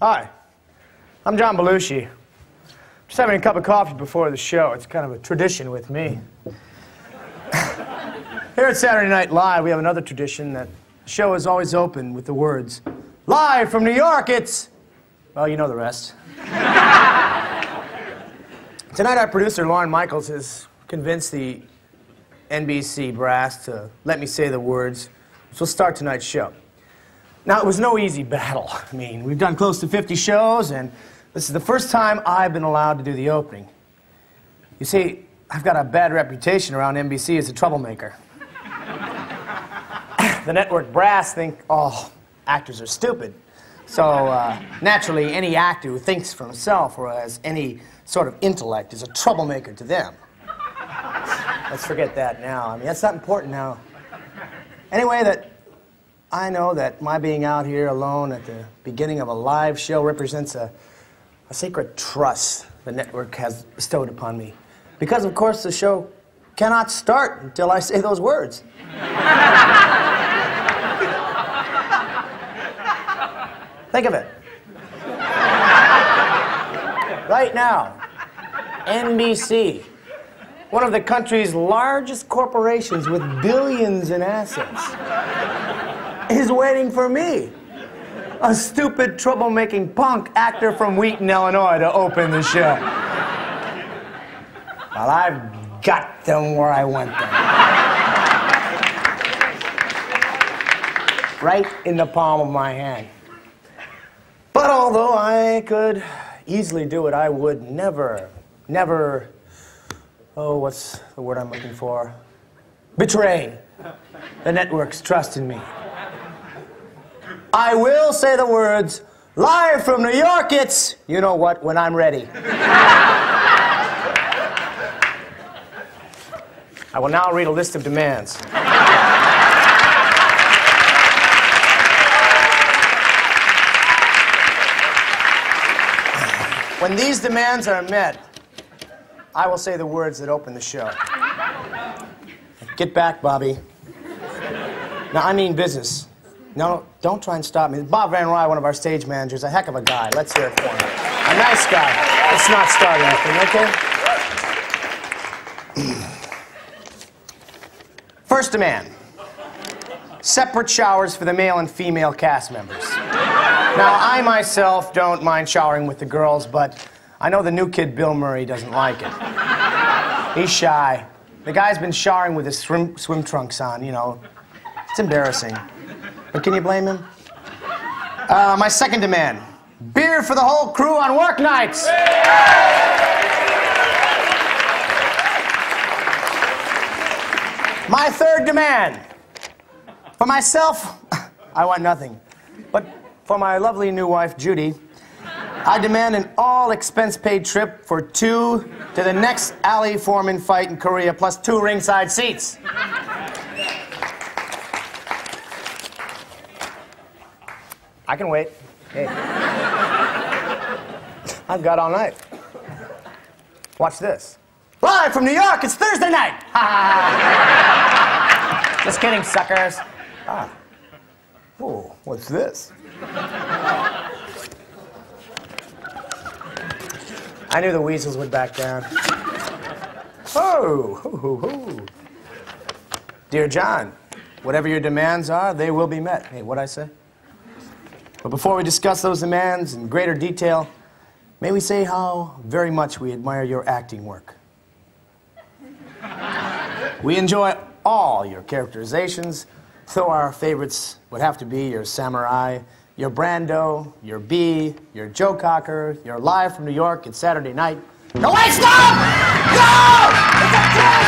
Hi, I'm John Belushi. Just having a cup of coffee before the show. It's kind of a tradition with me. Here at Saturday Night Live, we have another tradition that the show is always open with the words, "Live from New York, it's..." Well, you know the rest. Tonight, our producer, Lorne Michaels, has convinced the NBC brass to let me say the words, so we'll start tonight's show. Now, it was no easy battle. I mean, we've done close to 50 shows, and this is the first time I've been allowed to do the opening. You see, I've got a bad reputation around NBC as a troublemaker. The network brass think all actors are stupid. So, naturally, any actor who thinks for himself or has any sort of intellect is a troublemaker to them. Let's forget that now. I mean, that's not important now. Anyway, I know that my being out here alone at the beginning of a live show represents a sacred trust the network has bestowed upon me. Because, of course, the show cannot start until I say those words. Think of it. Right now, NBC, one of the country's largest corporations with billions in assets, is waiting for me, a stupid, troublemaking punk actor from Wheaton, Illinois, to open the show. Well, I've got them where I want them. Right in the palm of my hand. But although I could easily do it, I would never, oh, what's the word I'm looking for? Betray the network's trust in me. I will say the words, "Live from New York, it's..." You know what, when I'm ready. I will now read a list of demands. When these demands are met, I will say the words that open the show. Get back, Bobby. Now, I mean business. No, don't try and stop me. Bob Van Rye, one of our stage managers, a heck of a guy. Let's hear it for him. A nice guy. Let's not start anything, okay? First demand, separate showers for the male and female cast members. Now, I myself don't mind showering with the girls, but I know the new kid, Bill Murray, doesn't like it. He's shy. The guy's been showering with his swim trunks on, you know. It's embarrassing. But can you blame him? My second demand, beer for the whole crew on work nights. My third demand, for myself, I want nothing. But for my lovely new wife, Judy, I demand an all-expense-paid trip for two to the next alley foreman fight in Korea, plus 2 ringside seats. I can wait. Hey. I've got all night. Watch this. Live from New York, it's Thursday night! Ha! Just kidding, suckers. Ah. Whoa, what's this? I knew the weasels would back down. Oh! Hoo, hoo, hoo. Dear John, whatever your demands are, they will be met. Hey, what'd I say? But before we discuss those demands in greater detail, may we say how very much we admire your acting work. We enjoy all your characterizations, though our favorites would have to be your samurai, your Brando, your Bee, your Joe Cocker, your Live from New York, it's Saturday night. No, wait, stop! No! It's a